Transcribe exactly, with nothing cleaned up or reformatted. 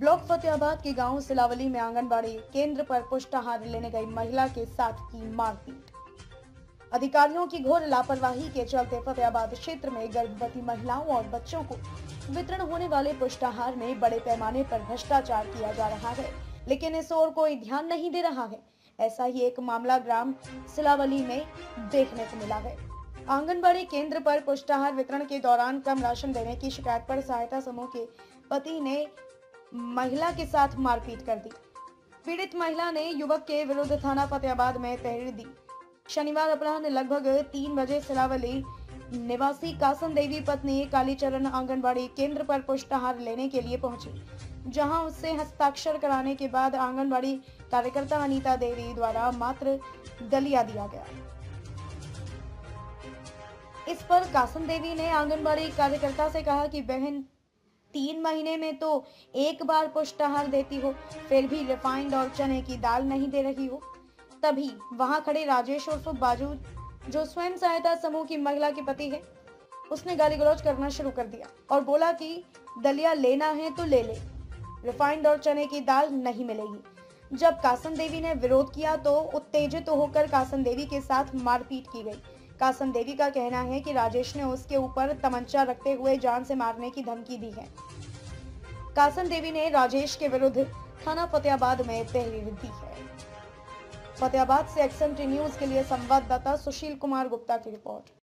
Block Fatehabad के गांव सिलावली में आंगनबाड़ी केंद्र पर पुष्टाहार लेने गई महिला के साथ की मारपीट। अधिकारियों की घोर लापरवाही के चलते फतेहाबाद क्षेत्र में गर्भवती महिलाओं और बच्चों को वितरण होने वाले पुष्टाहार में बड़े पैमाने पर भ्रष्टाचार किया जा रहा है, लेकिन इस ओर कोई ध्यान नहीं दे रहा है। ऐसा ही एक मामला ग्राम सिलावली में देखने को मिला है। आंगनबाड़ी केंद्र पर पुष्टाहार वितरण के दौरान कम राशन देने की शिकायत पर सहायता समूह के पति ने महिला के साथ मारपीट कर दी। पीड़ित महिला ने युवक के विरुद्ध थाना फतेहाबाद में तहरीर दी। शनिवार अपराह्न लगभग तीन बजे सिलावली निवासी कासन देवी पत्नी कालीचरण आंगनबाड़ी केंद्र पर पुष्टाहार लेने के लिए पहुंची, जहां उससे हस्ताक्षर कराने के बाद आंगनबाड़ी कार्यकर्ता अनिता देवी द्वारा मात्र दलिया दिया गया। इस पर कासन देवी ने आंगनबाड़ी कार्यकर्ता से कहा कि बहन, तीन महीने में तो एक बार पुष्टाहार देती हो, फिर भी रिफाइंड और चने की दाल नहीं दे रही हो। तभी वहां खड़े राजेश उर्फ बाजू, जो स्वयं सहायता समूह की महिला के पति है, उसने गाली गलौज करना शुरू कर दिया और बोला कि दलिया लेना है तो ले ले, रिफाइंड और चने की दाल नहीं मिलेगी। जब कासन देवी ने विरोध किया तो उत्तेजित होकर कासन देवी के साथ मारपीट की गई। कासन देवी का कहना है कि राजेश ने उसके ऊपर तमंचा रखते हुए जान से मारने की धमकी दी है। कासन देवी ने राजेश के विरुद्ध थाना फतेहाबाद में तहरीर दी है। फतेहाबाद से एक्सएमटी न्यूज के लिए संवाददाता सुशील कुमार गुप्ता की रिपोर्ट।